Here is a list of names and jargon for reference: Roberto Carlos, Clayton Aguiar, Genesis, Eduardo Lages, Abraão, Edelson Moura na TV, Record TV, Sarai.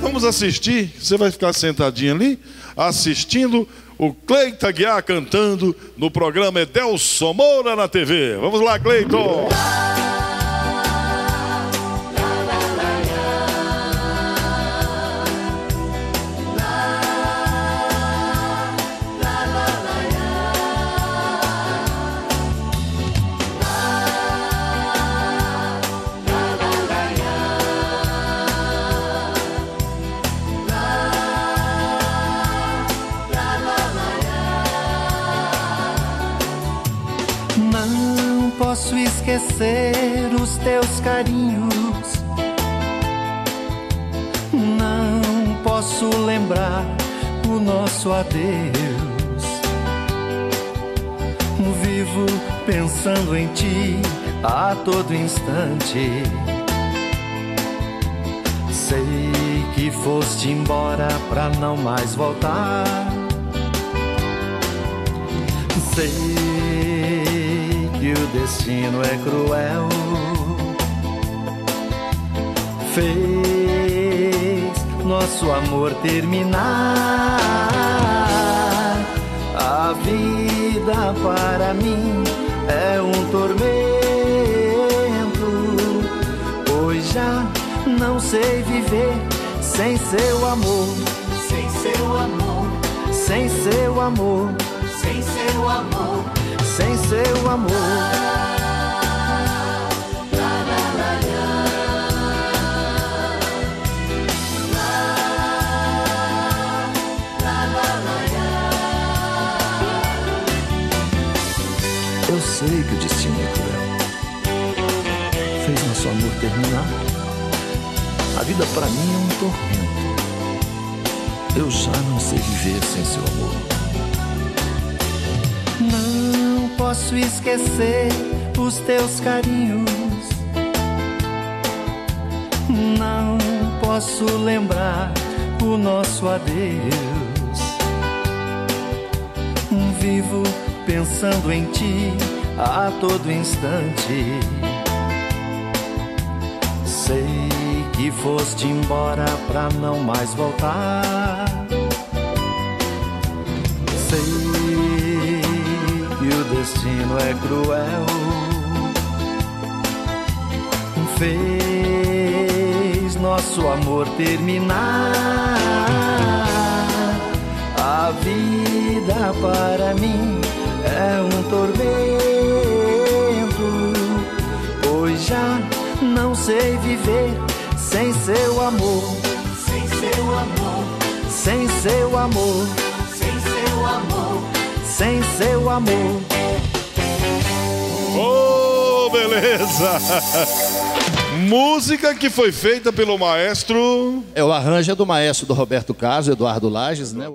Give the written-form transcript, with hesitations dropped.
vamos assistir. Você vai ficar sentadinho ali, assistindo o Clayton Aguiar cantando no programa Edelson Moura na TV. Vamos lá, Clayton! Não posso esquecer os teus carinhos, não posso lembrar o nosso adeus. Vivo pensando em ti a todo instante. Sei que foste embora pra não mais voltar. Sei que o destino é cruel, fez nosso amor terminar. A vida para mim é um tormento, pois já não sei viver sem seu amor, sem seu amor, sem seu amor, sem seu amor, sem seu amor. Eu sei que o destino é cruel, fez nosso amor terminar. A vida pra mim é um tormento, eu já não sei viver sem seu amor. Não posso esquecer os teus carinhos, não posso lembrar o nosso adeus. Vivo pensando em ti a todo instante. Sei que foste embora pra não mais voltar. Sei que o destino é cruel, fez nosso amor terminar. A vida para mim é um tormento, pois já não sei viver sem seu amor, sem seu amor, sem seu amor, sem seu amor, sem seu amor. Oh, beleza! Música que foi feita pelo maestro... É o arranjo do maestro do Roberto Carlos, Eduardo Lages, né?